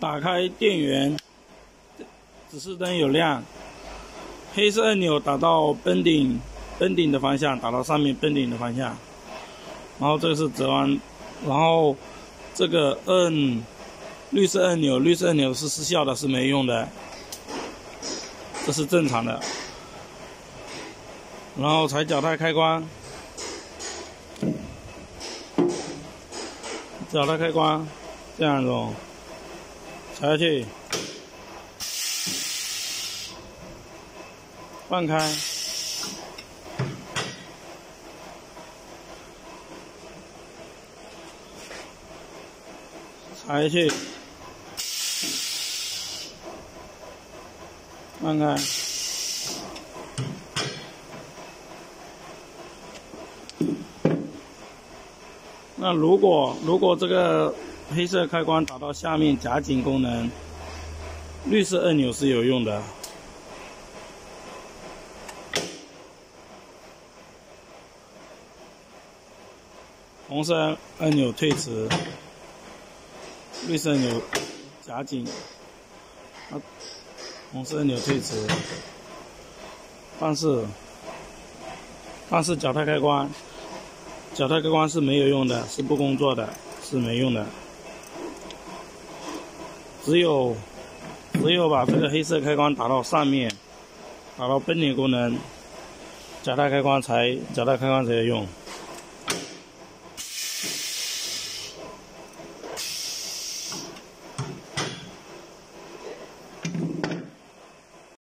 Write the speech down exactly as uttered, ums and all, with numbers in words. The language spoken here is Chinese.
打开电源，指示灯有亮，黑色按钮打到本顶，本顶的方向，打到上面本顶的方向。然后这个是折弯，然后这个按绿色按钮，绿色按钮是失效的，是没用的，这是正常的。然后踩脚踏开关。 脚踏开关，这样子，踩下去，放开，踩下去，放开，那如果如果这个黑色开关打到下面夹紧功能，绿色按钮是有用的。红色按钮退迟，绿色按钮夹紧，啊，红色按钮退迟。但是，但是脚踏开关。 脚踏开关是没有用的，是不工作的，是没用的。只有，只有把这个黑色开关打到上面，打到本体功能，脚踏开关才脚踏开关才有用。